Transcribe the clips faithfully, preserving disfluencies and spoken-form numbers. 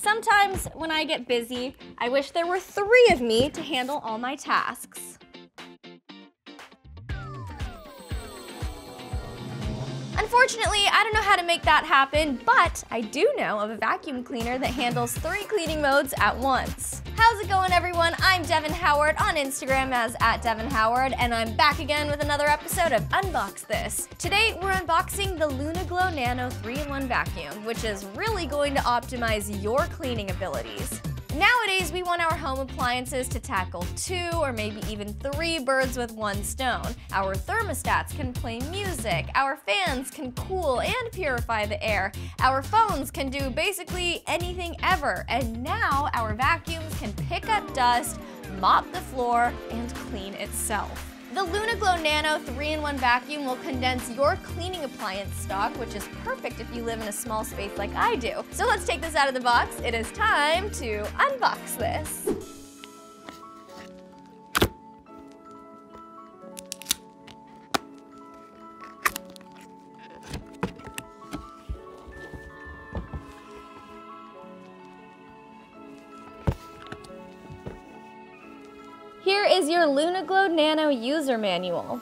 Sometimes when I get busy, I wish there were three of me to handle all my tasks. Unfortunately, I don't know how to make that happen, but I do know of a vacuum cleaner that handles three cleaning modes at once. How's it going, everyone? I'm Devyn Howard on Instagram as at Devyn Howard, and I'm back again with another episode of Unbox This. Today, we're unboxing the Lunaglow Nano three in one Vacuum, which is really going to optimize your cleaning abilities. Nowadays, we want our home appliances to tackle two or maybe even three birds with one stone. Our thermostats can play music, our fans can cool and purify the air, our phones can do basically anything ever, and now our vacuums can pick up dust, mop the floor, and clean itself. The Lunaglow Nano three in one Vacuum will condense your cleaning appliance stock, which is perfect if you live in a small space like I do. So let's take this out of the box. It is time to unbox this. Here is your Lunaglow Nano user manual.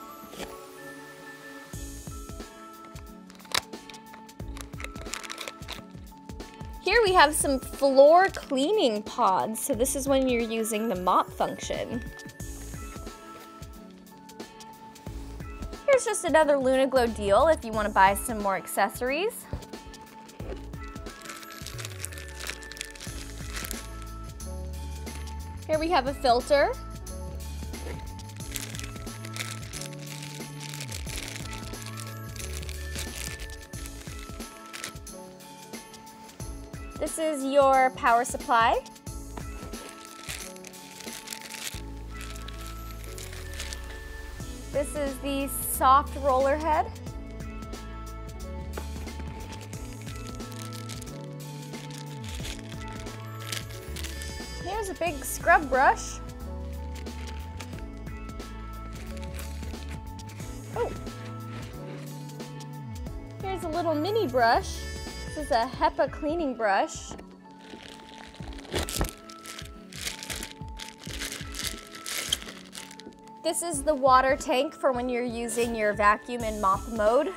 Here we have some floor cleaning pods, so this is when you're using the mop function. Here's just another Lunaglow deal if you want to buy some more accessories. Here we have a filter. This is your power supply. This is the soft roller head. Here's a big scrub brush. Oh. Here's a little mini brush. This is a HEPA cleaning brush. This is the water tank for when you're using your vacuum and mop mode.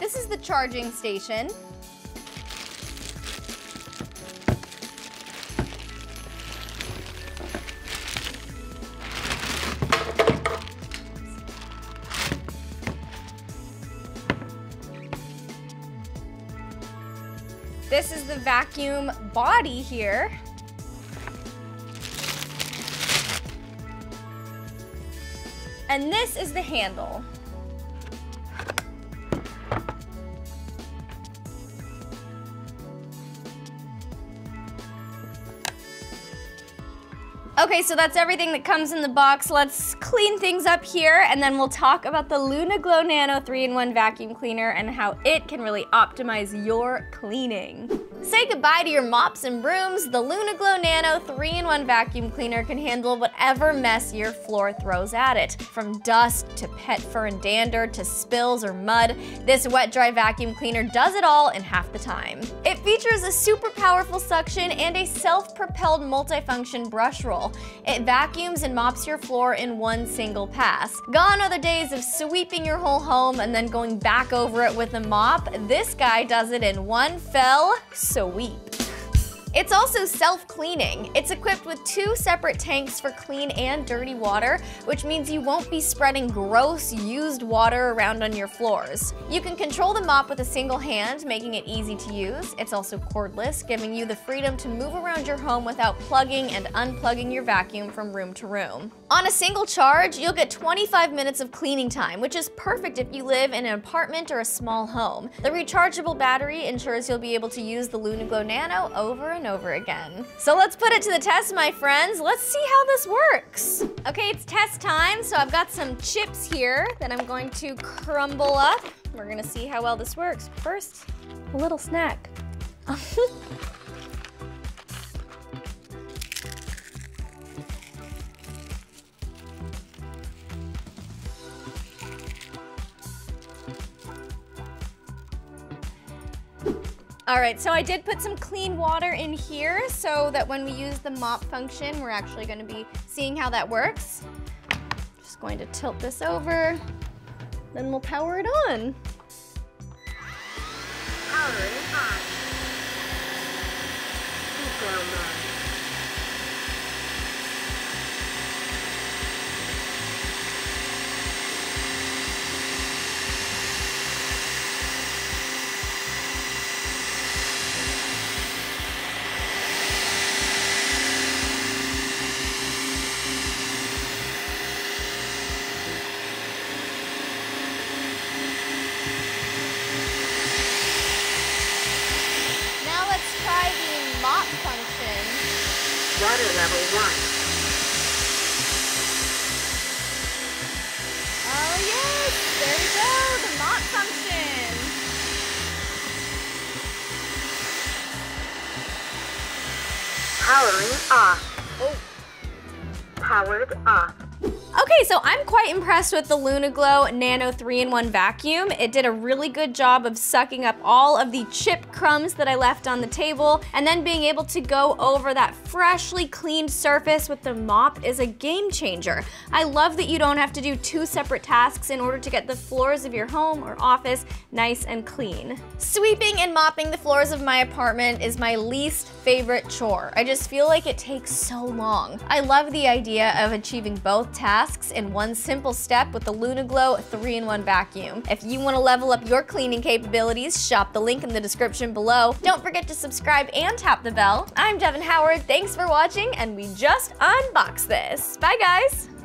This is the charging station. This is the vacuum body here. And this is the handle. Okay, so that's everything that comes in the box. Let's clean things up here, and then we'll talk about the Lunaglow Nano three in one Vacuum Cleaner and how it can really optimize your cleaning. Say goodbye to your mops and brooms. The Lunaglow Nano three in one Vacuum Cleaner can handle whatever mess your floor throws at it. From dust to pet fur and dander to spills or mud, this wet-dry vacuum cleaner does it all in half the time. It features a super powerful suction and a self-propelled multifunction brush roll. It vacuums and mops your floor in one single pass. Gone are the days of sweeping your whole home and then going back over it with a mop. This guy does it in one fell sweep. It's also self-cleaning. It's equipped with two separate tanks for clean and dirty water, which means you won't be spreading gross, used water around on your floors. You can control the mop with a single hand, making it easy to use. It's also cordless, giving you the freedom to move around your home without plugging and unplugging your vacuum from room to room. On a single charge, you'll get twenty-five minutes of cleaning time, which is perfect if you live in an apartment or a small home. The rechargeable battery ensures you'll be able to use the Lunaglow Nano over and over again. So let's put it to the test, my friends. Let's see how this works. Okay, it's test time, so I've got some chips here that I'm going to crumble up. We're gonna see how well this works. First, a little snack. All right, so I did put some clean water in here so that when we use the mop function, we're actually gonna be seeing how that works. Just going to tilt this over, then we'll power it on. Power it on. Water level one. Oh yes, there we go, the mop function. Powering off. Oh. Powered off. Okay, so I'm quite impressed with the Lunaglow Nano three in one Vacuum. It did a really good job of sucking up all of the chip crumbs that I left on the table, and then being able to go over that freshly cleaned surface with the mop is a game changer. I love that you don't have to do two separate tasks in order to get the floors of your home or office nice and clean. Sweeping and mopping the floors of my apartment is my least favorite chore. I just feel like it takes so long. I love the idea of achieving both tasks in one simple step with the Lunaglow three in one Vacuum. If you want to level up your cleaning capabilities, shop the link in the description below. Don't forget to subscribe and tap the bell. I'm Devyn Howard, thanks for watching, and we just unboxed this. Bye guys!